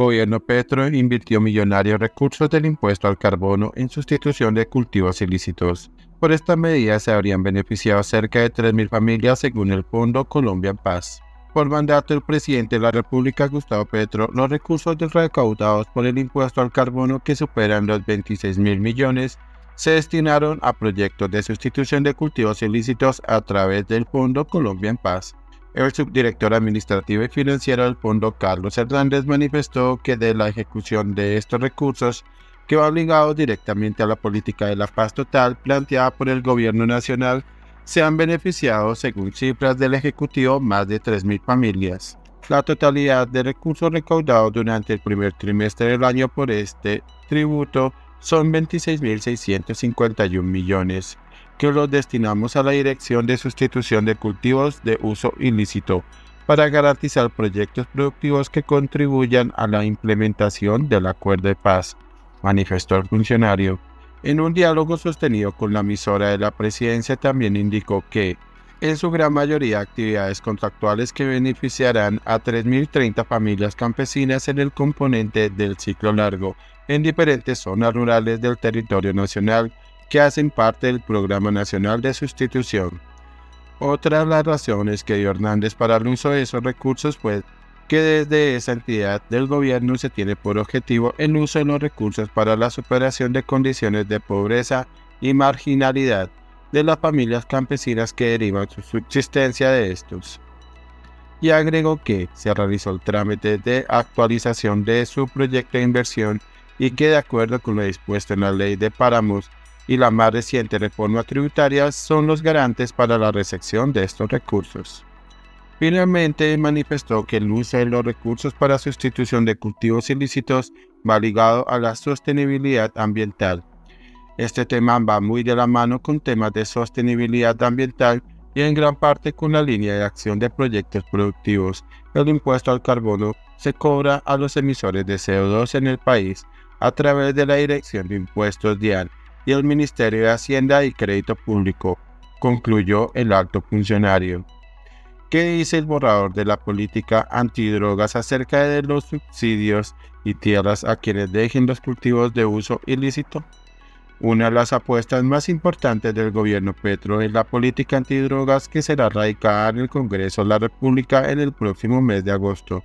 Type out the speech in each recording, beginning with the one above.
Gobierno Petro invirtió millonarios recursos del impuesto al carbono en sustitución de cultivos ilícitos. Por esta medida se habrían beneficiado cerca de 3.000 familias según el Fondo Colombia en Paz. Por mandato del presidente de la República, Gustavo Petro, los recursos recaudados por el impuesto al carbono, que superan los 26.000 millones, se destinaron a proyectos de sustitución de cultivos ilícitos a través del Fondo Colombia en Paz. El subdirector administrativo y financiero del fondo, Carlos Hernández, manifestó que de la ejecución de estos recursos, que va obligado directamente a la política de la paz total planteada por el gobierno nacional, se han beneficiado, según cifras del Ejecutivo, más de 3.000 familias. La totalidad de recursos recaudados durante el primer trimestre del año por este tributo son 26.651 millones. Que los destinamos a la Dirección de Sustitución de Cultivos de Uso Ilícito para garantizar proyectos productivos que contribuyan a la implementación del Acuerdo de Paz, manifestó el funcionario. En un diálogo sostenido con la emisora de la presidencia también indicó que, en su gran mayoría, actividades contractuales que beneficiarán a 3.030 familias campesinas en el componente del ciclo largo en diferentes zonas rurales del territorio nacional, que hacen parte del Programa Nacional de Sustitución. Otra de las razones que dio Hernández para el uso de esos recursos fue que desde esa entidad del gobierno se tiene por objetivo el uso de los recursos para la superación de condiciones de pobreza y marginalidad de las familias campesinas que derivan su subsistencia de estos. Y agregó que se realizó el trámite de actualización de su proyecto de inversión y que, de acuerdo con lo dispuesto en la Ley de Páramos y la más reciente reforma tributaria, son los garantes para la recepción de estos recursos. Finalmente, manifestó que el uso de los recursos para sustitución de cultivos ilícitos va ligado a la sostenibilidad ambiental. Este tema va muy de la mano con temas de sostenibilidad ambiental y en gran parte con la línea de acción de proyectos productivos. El impuesto al carbono se cobra a los emisores de CO2 en el país a través de la Dirección de Impuestos DIAN y el Ministerio de Hacienda y Crédito Público, concluyó el alto funcionario. ¿Qué dice el borrador de la política antidrogas acerca de los subsidios y tierras a quienes dejen los cultivos de uso ilícito? Una de las apuestas más importantes del gobierno Petro es la política antidrogas, que será radicada en el Congreso de la República en el próximo mes de agosto.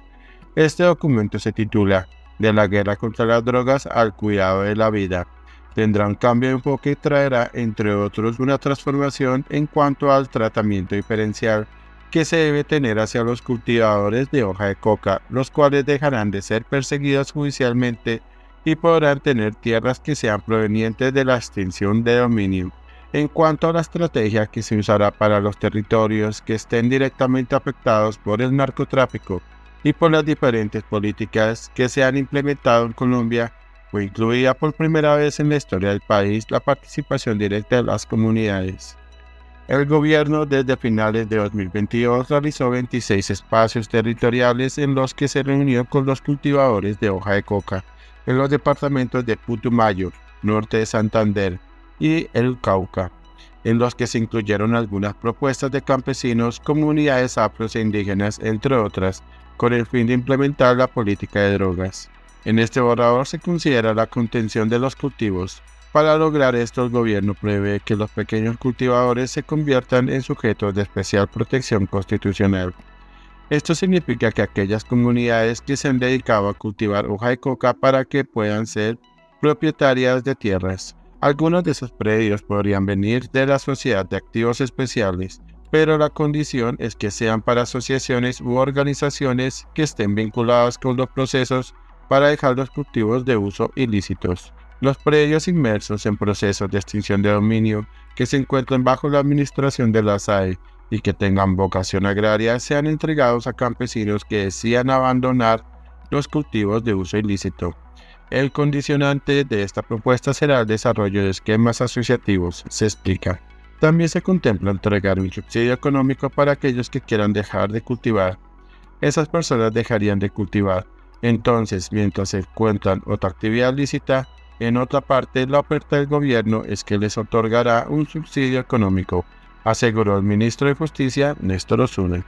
Este documento se titula "De la guerra contra las drogas al cuidado de la vida". Tendrá un cambio de enfoque y traerá, entre otros, una transformación en cuanto al tratamiento diferencial que se debe tener hacia los cultivadores de hoja de coca, los cuales dejarán de ser perseguidos judicialmente y podrán tener tierras que sean provenientes de la extinción de dominio. En cuanto a la estrategia que se usará para los territorios que estén directamente afectados por el narcotráfico y por las diferentes políticas que se han implementado en Colombia, fue incluida por primera vez en la historia del país la participación directa de las comunidades. El gobierno, desde finales de 2022, realizó 26 espacios territoriales en los que se reunió con los cultivadores de hoja de coca en los departamentos de Putumayo, Norte de Santander y el Cauca, en los que se incluyeron algunas propuestas de campesinos, comunidades afros e indígenas, entre otras, con el fin de implementar la política de drogas. En este borrador se considera la contención de los cultivos. Para lograr esto, el gobierno prevé que los pequeños cultivadores se conviertan en sujetos de especial protección constitucional. Esto significa que aquellas comunidades que se han dedicado a cultivar hoja de coca para que puedan ser propietarias de tierras. Algunos de esos predios podrían venir de la Sociedad de Activos Especiales, pero la condición es que sean para asociaciones u organizaciones que estén vinculadas con los procesos para dejar los cultivos de uso ilícitos. Los predios inmersos en procesos de extinción de dominio que se encuentran bajo la administración de la SAE y que tengan vocación agraria sean entregados a campesinos que decidan abandonar los cultivos de uso ilícito. El condicionante de esta propuesta será el desarrollo de esquemas asociativos, se explica. También se contempla entregar un subsidio económico para aquellos que quieran dejar de cultivar. Esas personas dejarían de cultivar entonces, mientras se encuentran otra actividad lícita en otra parte. La oferta del gobierno es que les otorgará un subsidio económico, aseguró el ministro de Justicia, Néstor Osuna.